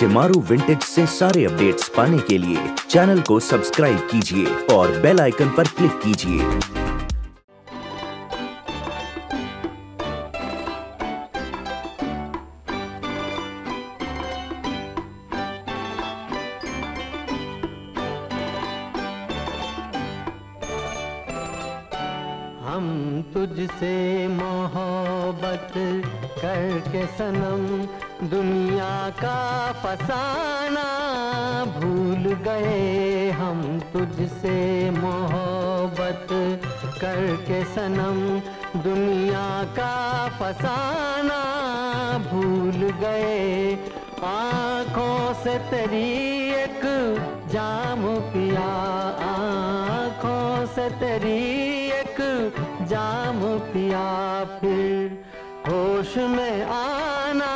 Shemaroo vintage से सारे updates पाने के लिए चैनल को सब्सक्राइब कीजिए और बेल आइकन पर क्लिक कीजिए। हम तुझसे मोहब्बत करके सनम दुनिया का फसाना भूल गए। हम तुझसे मोहब्बत करके सनम दुनिया का फसाना भूल गए। आँखों से तेरी एक जाम पिया, आँखों से तेरी जाम पिया, फिर होश में आना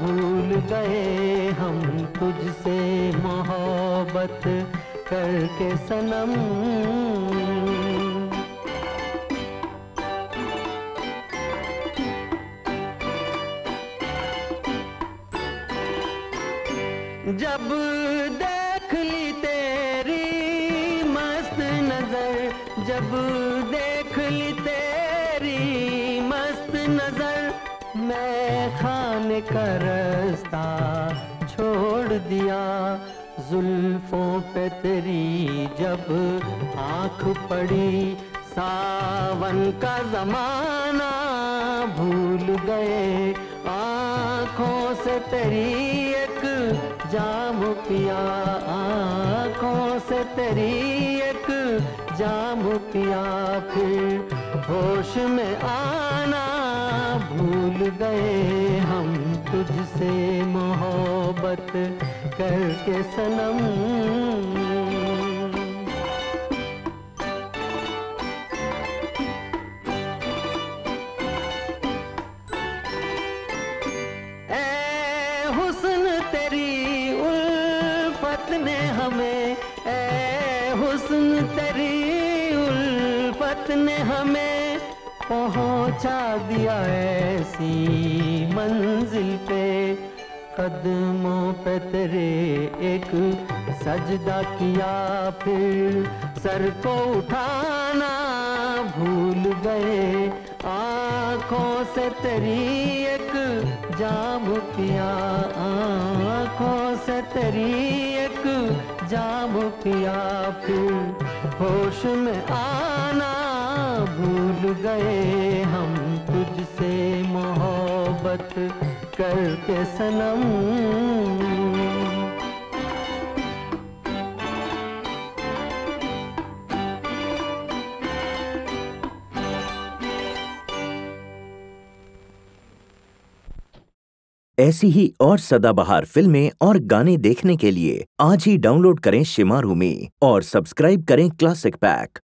भूल गए। हम तुझसे मोहब्बत करके सनम। जब देख ली तेरी मस्त नजर, जब देख ली तेरी मस्त नजर, मैं खाने का रास्ता छोड़ दिया। जुल्फों पे तेरी जब आँख पड़ी, सावन का जमाना भूल गए। आँखों से तेरी एक जाम पिया, आँखों से तेरी एक जाम पिया, फिर होश में आना भूल गए। हम तुझसे मोहब्बत करके सनम। ने हमें ए हुस्न तेरी उल्फत ने हमें पहुंचा दिया ऐसी मंजिल पे। कदमों पे तेरे एक सजदा किया, फिर सर को उठाना भूल गए। आँखों से तेरी एक जाम पिया, आँखों से तेरी एक जाम पिया, फिर होश में आना भूल गए। हम तुझसे मोहब्बत करके सनम। ऐसी ही और सदाबहार फिल्में और गाने देखने के लिए आज ही डाउनलोड करें शेमारू में और सब्सक्राइब करें क्लासिक पैक।